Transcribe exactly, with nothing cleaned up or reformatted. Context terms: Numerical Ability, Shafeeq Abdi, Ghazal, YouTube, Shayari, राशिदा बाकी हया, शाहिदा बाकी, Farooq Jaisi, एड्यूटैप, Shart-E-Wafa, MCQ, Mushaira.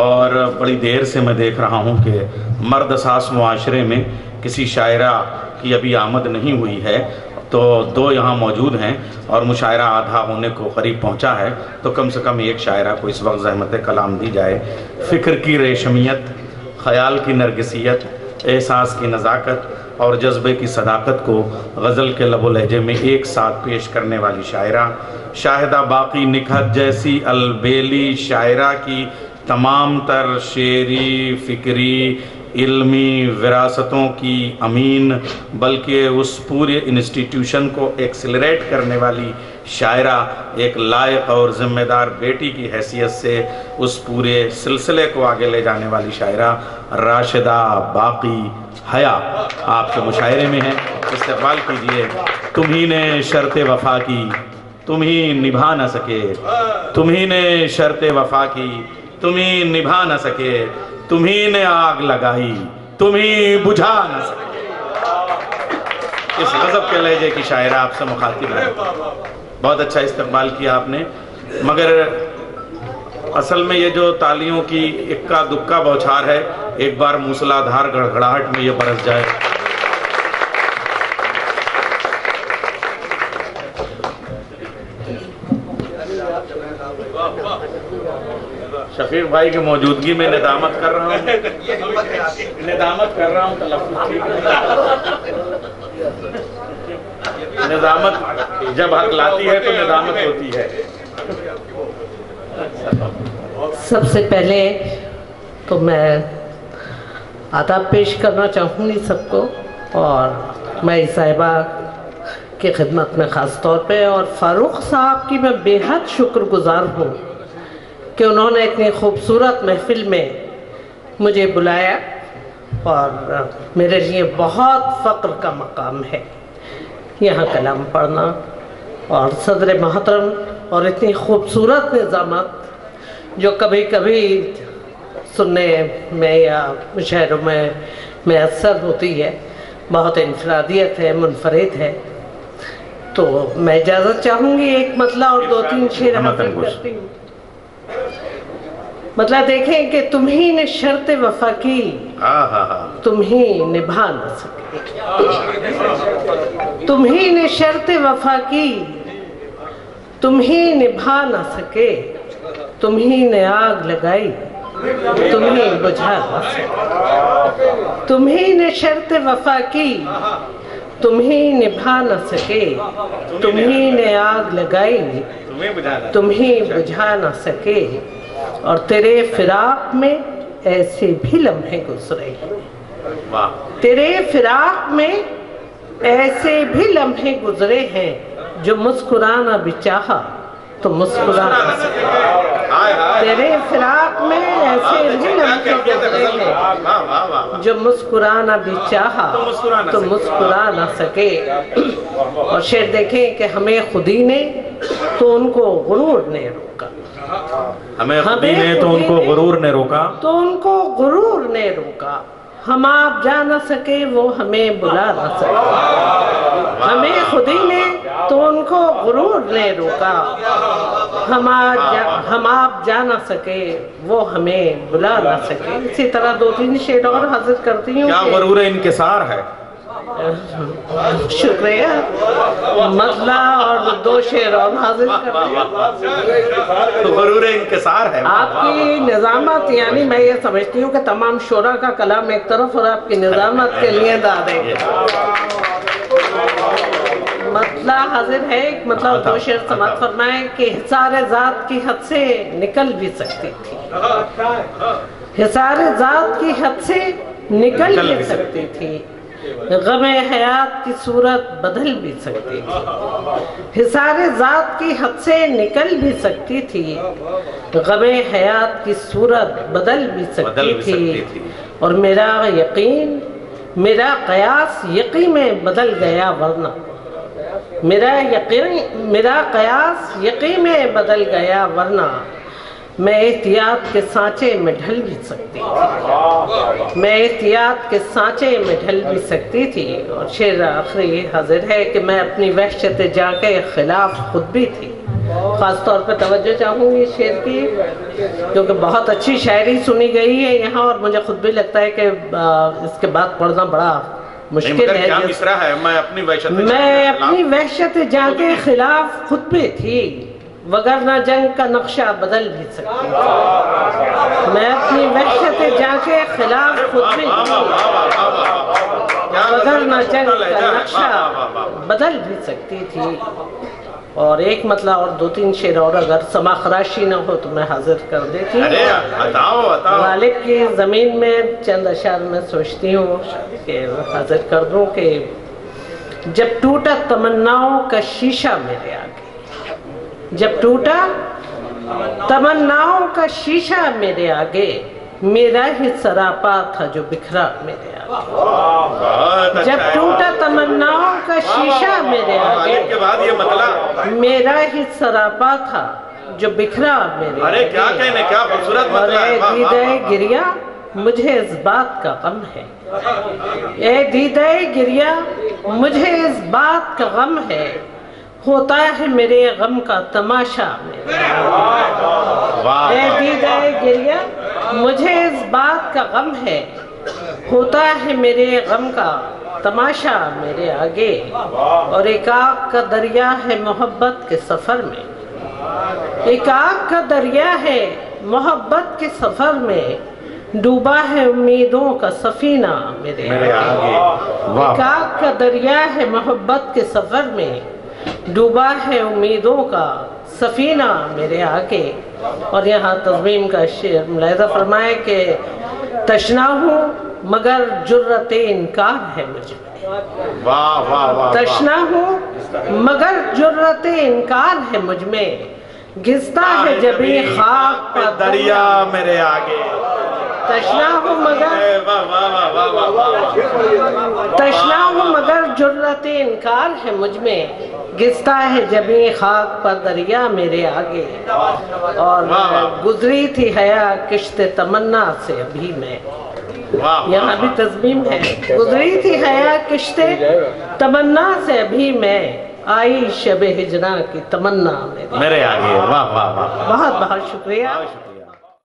और बड़ी देर से मैं देख रहा हूँ कि मर्द सास मुआशरे में किसी शायरा की अभी आमद नहीं हुई है, तो दो यहाँ मौजूद हैं और मुशायरा आधा होने को करीब पहुँचा है, तो कम से कम एक शायरा को इस वक्त जहमत कलाम दी जाए। फ़िक्र की रेशमियत, ख़याल की नरगिसियत, एहसास की नज़ाकत और जज्बे की सदाकत को गज़ल के लबो लहजे में एक साथ पेश करने वाली शायरा शाहिदा बाकी निखत जैसी अलबेली शायरा की तमाम तर शेरी फ़िक्री इल्मी विरासतों की अमीन, बल्कि उस पूरे इंस्टीट्यूशन को एक्सेलरेट करने वाली शायरा एक लायक और ज़िम्मेदार बेटी की हैसियत से उस पूरे सिलसिले को आगे ले जाने वाली शायरा राशिदा बाकी हया आपके मुशायरे में है। इस्तेमाल कीजिए। तुम्ही ने शर्ते वफा की तुम्ही निभा न सके, तुम्ही ने शर्ते वफा की तुम्ही निभा न सके, तुम्ही ने आग लगाई तुम्ही बुझा न सके। इस गज़ब के लहजे की शायरा आपसे मुखातिब है। बहुत अच्छा इस्तेमाल किया आपने, मगर असल में ये जो तालियों की इक्का दुक्का बौछार है, एक बार मूसलाधार गड़गड़ाहट में ये बरस जाए। शफीक भाई की मौजूदगी में निदामत कर रहा हूँ, निदामत कर रहा हूँ तलफ़्फ़ुज़। निदामत जब हक लाती है तो निदामत होती है। सबसे पहले तो मैं आदाब पेश करना चाहूँगी सबको, और मैं साहिबा की खिदमत में ख़ास तौर पे और फ़ारूक साहब की मैं बेहद शुक्रगुजार हूँ कि उन्होंने इतनी खूबसूरत महफिल में मुझे बुलाया, और मेरे लिए बहुत फ़ख्र का मकाम है यहाँ कलाम पढ़ना। और सदर महतरम और इतनी खूबसूरत निज़ामत जो कभी कभी सुनने में या मुशायरों में मैसर होती है, बहुत इनफरादियत है, मुनफरद है। तो मैं इजाज़त चाहूँगी एक मतला और दो तीन शेर हासिल करती हूँ। मतलब देखें कि तुम्ही ने शर्त वफा की तुम्ही निभा न सके, तुम्ही ने शर्त वफा की तुम्ही निभा न सके, तुम्ही ने आग लगाई तुम्ही बुझा न सके, तुम्ही ने शर्त वफा की तुम्ही निभा न सके, तुम्ही ने आग लगाई तुम्ही बुझा न सके, और तेरे फिराक में ऐसे भी लम्हे गुजरे, तेरे फिराक में ऐसे भी लम्हे गुजरे हैं जो मुस्कुराना भी चाहा तो मुस्कुरा न सका, तेरे फिराक में ऐसे भी लम्हे गुजरे हैं जो मुस्कुराना भी चाहा तो मुस्कुरा न सके। और शेर देखें कि हमें खुदी ने तो उनको गुरूर ने रोका, हमें खुदी ने तो उनको गुरूर ने रोका तो उनको गुरूर ने रोका, हम आप जा न सके वो हमें बुला न सके, हमें खुदी ने तो उनको गुरूर ने रोका, हम आप जा हम आप जा न सके वो हमें बुला न सके। इसी तरह दो तीन शेर और हाजिर करती हूँ। क्या गुरूर इंकिसार है, शुक्रिया। मतला और दो शेर और हाजिर है। आपकी निज़ामत, यानी मैं ये समझती हूँ कि तमाम शोरा का कलाम एक तरफ और आपकी निज़ामत के लिए दादे मतला हाजिर है। एक मतलब दो शेर समाप्त फरमाए कि हिसारे ज़ात की हद से निकल भी सकती थी, हिसारे ज़ात की हद से निकल भी सकती थी, गमे हयात की सूरत बदल भी सकती थी, हिसारे ज़ात की हद से निकल भी सकती थी, गमे हयात की सूरत बदल भी सकती थी, और मेरा यकीन मेरा कयास यकीन में बदल गया वरना, मेरा यकीन मेरा कयास यकीन में बदल गया वरना, मैं एहतियात के सांचे में ढल भी सकती थी, मैं एहतियात के सांचे में ढल भी सकती थी। और शेर आखिरी हाजिर है कि मैं अपनी वहशत जा के खिलाफ खुद भी थी, ख़ास तौर पर तवज्जो चाहूँगी इस शेर की, जो कि बहुत अच्छी शायरी सुनी गई है यहाँ, और मुझे खुद भी लगता है कि इसके बाद पढ़ना बड़ा मुश्किल है, है। मैं अपनी वहशत मैं अपनी वहशत जहाँ के खिलाफ खुद भी थी, वगरना जंग का नक्शा बदल भी सकती। मैं अपनी वहशत जहाँ के खिलाफ खुद भी थी, वगरना जंग का नक्शा बदल भी सकती थी। और एक मतलब और दो तीन शेर और अगर समाखराशी न हो तो मैं हाजिर कर देती हूँ। गालिब की ज़मीन में चंद अशार में सोचती हूँ कि हाजिर कर दूँ कि जब टूटा तमन्नाओं का शीशा मेरे आगे, जब टूटा तमन्नाओं का शीशा मेरे आगे, मेरा ही सरापा था जो बिखरा मेरे आगे। जब टूटा तमन्नाओं का शीशा मेरे आगे, के बाद ये मतला मेरा ही सरापा था जो बिखरा मेरे आगे। अरे क्या कहने, क्या खूबसूरत मतला है। और ए दीदाए गिरिया मुझे इस बात का गम है, ए दीदाए गिरिया मुझे इस बात का गम है, होता है मेरे गम का तमाशा मेरे आगे। ए दीदाए गिरिया मुझे इस बात का गम है, होता है मेरे गम का तमाशा मेरे आगे। और एक आग का दरिया है मोहब्बत के सफर में, एक आग का दरिया है मोहब्बत के सफर में, डूबा है उम्मीदों का सफीना मेरे आगे। एक आग का दरिया है मोहब्बत के सफर में, डूबा है उम्मीदों का सफीना मेरे आगे। और यहाँ तज़मीम का शेर मुलाहिज़ा फरमाए कि तशना हूँ मगर जुर्रते इनकार है मुझे, वाह वाह वाह। तशना हूँ मगर जुर्रते इनकार है मुझ में, घिसता है जब ये खाक पे दरिया मेरे आगे। तशना हूँ मगर तशना हूँ मगर जुर्रते इनकार है मुझ में, घिसता है जब ये खाक पर दरिया मेरे आगे। और गुजरी थी हया किश्ते तमन्ना से अभी मैं, यहाँ भी तज़मीम है। गुजरी थी हया किश्ते तमन्ना से अभी मैं, आई शब हिजना की तमन्ना मेरे आगे। वाह वाह वाह, बहुत बहुत शुक्रिया।